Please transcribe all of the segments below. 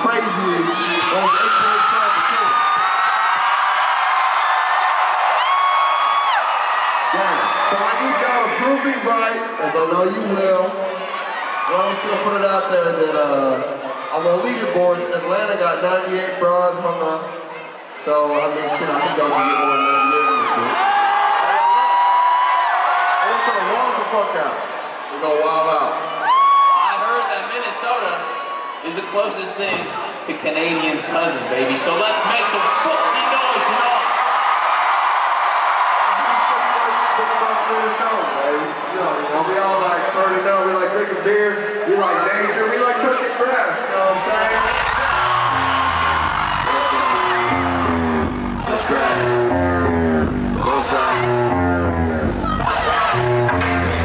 craziest on April 17th. So I need y'all to prove me right, as I know you will. But I'm just gonna put it out there that on the leaderboards, Atlanta got 98 bronze hung up. So I mean, shit, I think y'all can get more than 98 in this group. I want y'all to wild the fuck out. We're gonna wild out. I heard that Minnesota is the closest thing to Canadian's cousin, baby. So let's make some fucking noise, y'all. You know, we all like turning up, we like drinking beer, we like nature, we like touching grass, you know what I'm saying? Touch grass. Go outside. Touch grass.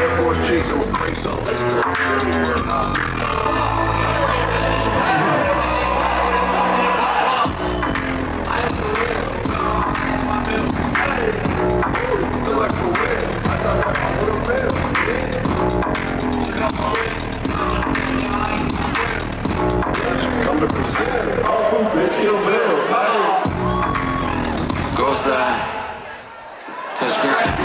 Airport streets are crazy, so let's talk everywhere now. Feel like a whale, I thought I would have failed. Come to Brazil, all from Bitskill Bill. Go outside, touch grass.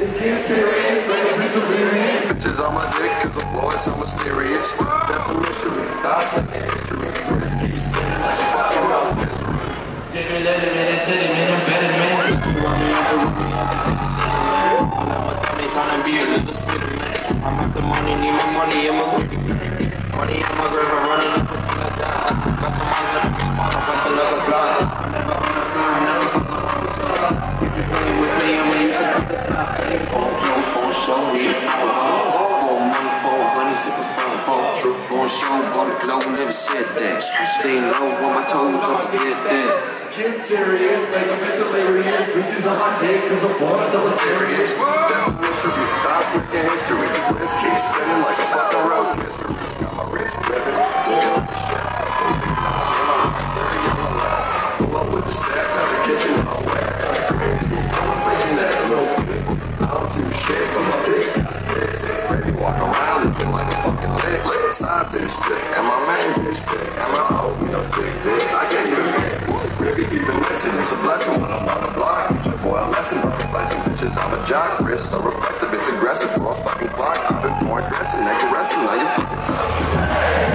This game serious, baby, be serious. Bitches on my dick, cause I'm boy, so mysterious. That's a mystery, that's the history. This keeps spinning like a fucking mystery. Give me let me city, man, better man. I'm a dummy, trying to be a little scary. I'm at the money, need my money, I'm a wicked. Money, I'm a river running up until I die. Got some money, let me spawn up until I go fly. I'm never gonna fly, I'm never gonna fly. If you're funny with me, I'm gonna use it. Said that, stay low on my toes, I'm dead dead. Get serious, make a bitch delirious. Bitches on my dick, cause I'm born so mysterious. That's a mystery, that's with the history. Let's keep spinning like a fucking road history. Got my wrist ripping, doing the shit. I'm right there, you're alive. Pull up with the steps out of the kitchen, I'm wet. I'm thinking that a little bit. I don't do shit, but my bitch got tits. Baby walk around looking like a fucking leg. Side bitch dick, and my main bitch dick, and my hoe, you know, thick dick, I can't even get Ricky deep in message, it's a blessing when I'm on the block. Teach a boy a lesson, but flexing bitches, I'm a jock. Wrists so reflective, it's aggressive for a fucking clock. I've been born dressing, naked wrestling, now you fucking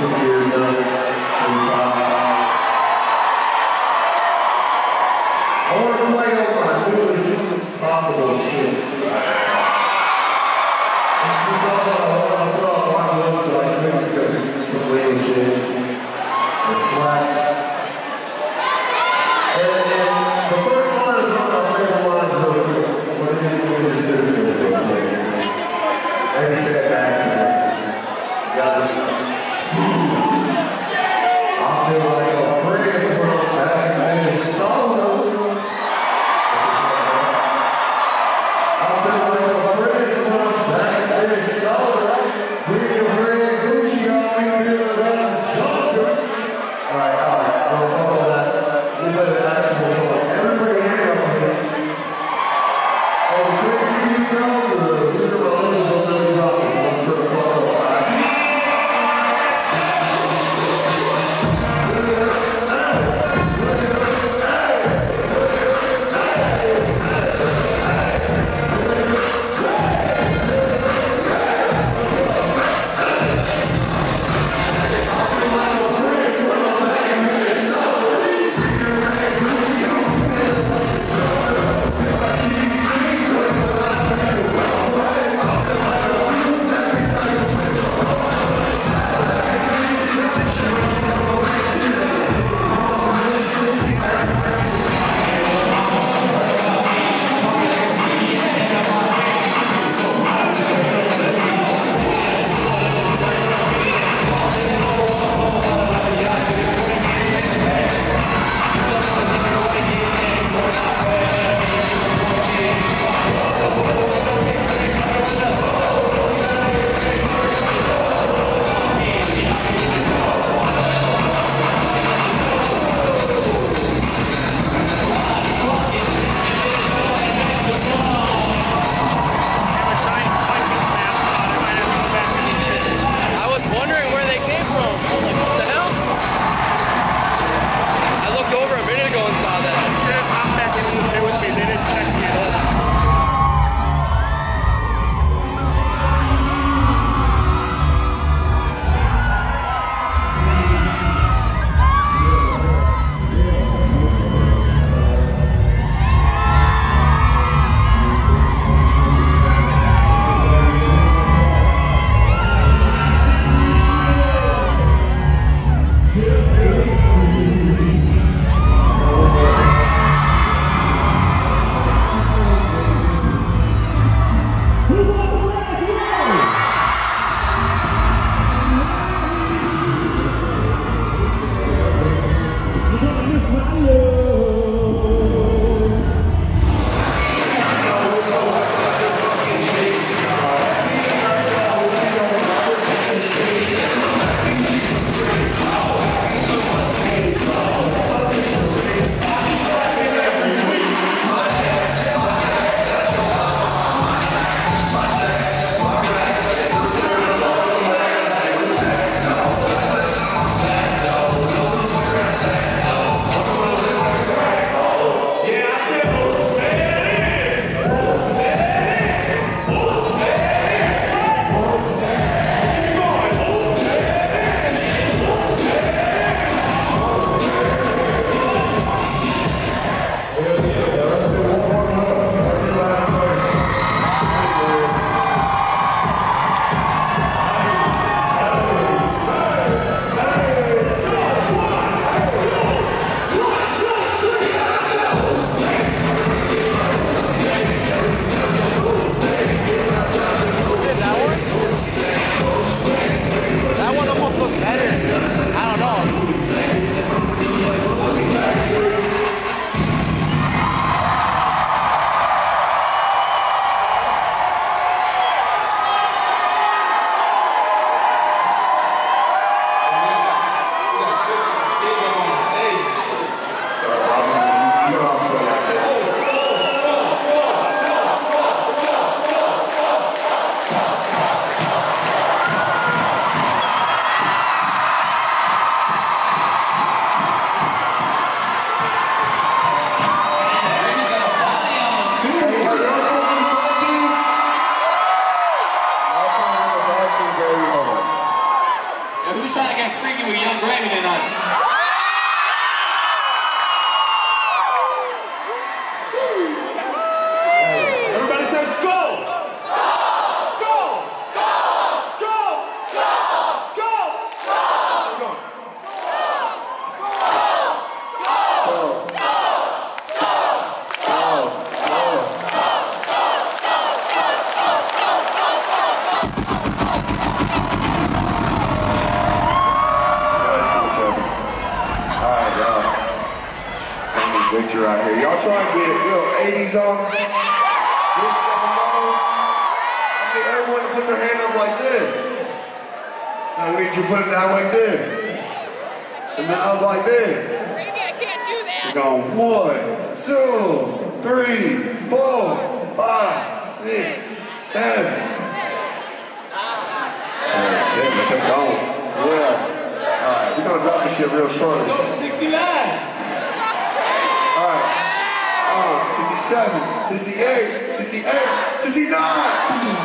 I want to play on my newest possible shit. This is all I put on my list so I drink because it's some lame shit. It's slacks. And the first line is one of my favorite lines real quick. What did you see this dude do? And he said back to me. Got it. decided to get freaky with Young Gravy tonight. Everybody say skull! Skull! Skull! Skull! Skull! Skull! Skull! Skull! Skull! Victor out here. Y'all try and get a real 80s on. This stuff alone. I need everyone to put their hand up like this. Now we need you to put it down like this. And then up like this. Baby, I can't do that. We're going 1, 2, 3, 4, 5, 6, 7. Keep going. Yeah. Alright, we're gonna drop this shit real short. Let's go to 69. Alright, 67, 68, 68, 69!